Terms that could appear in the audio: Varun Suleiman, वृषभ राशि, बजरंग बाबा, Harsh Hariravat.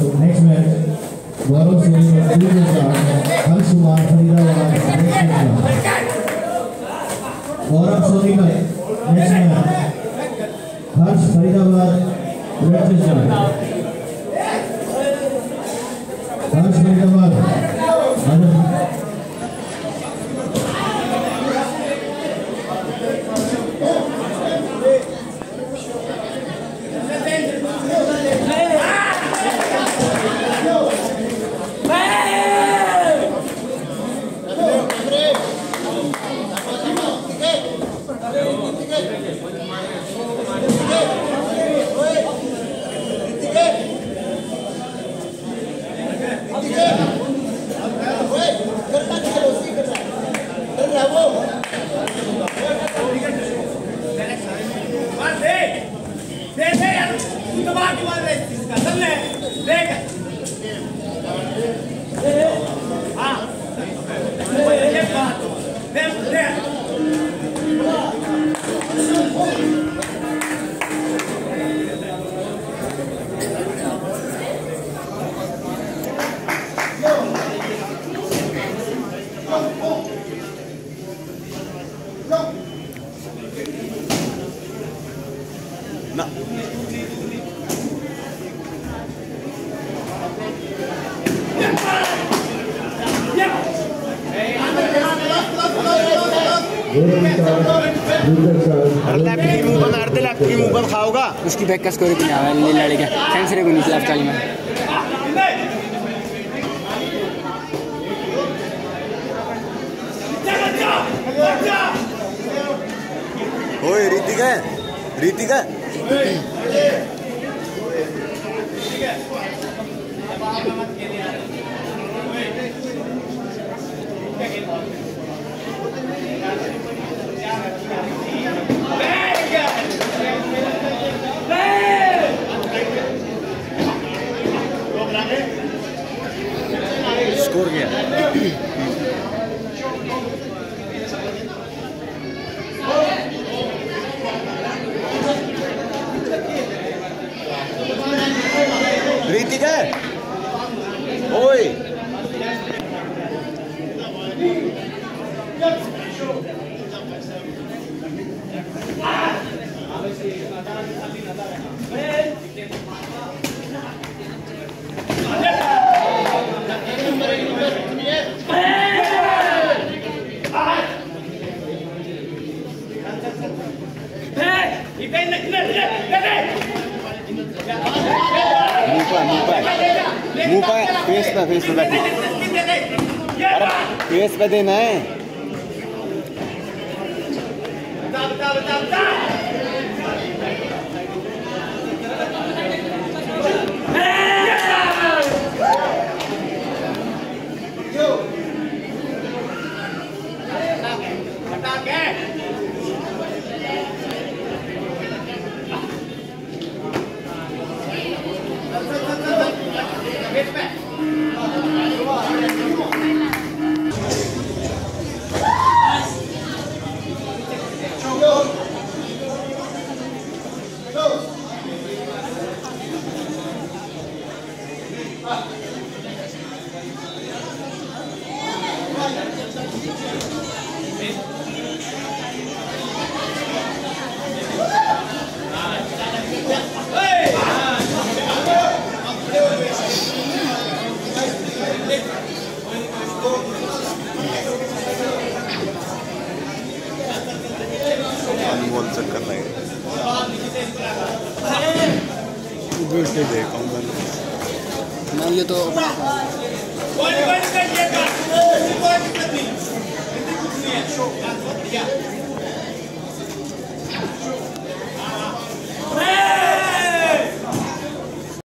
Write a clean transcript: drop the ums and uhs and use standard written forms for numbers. Next match, Varun Suleiman Harsh Hariravat. Varun Suleiman, next match, Harsh Hariravat. खाओगा उसकी back का score कितना है लड़के सेंसरे को नीचे लाफ्ट में ओए रीतिका स्कोर गया रीतिका ओए फेस पे देना है कंप्यूटर देखा हूँ। ये तो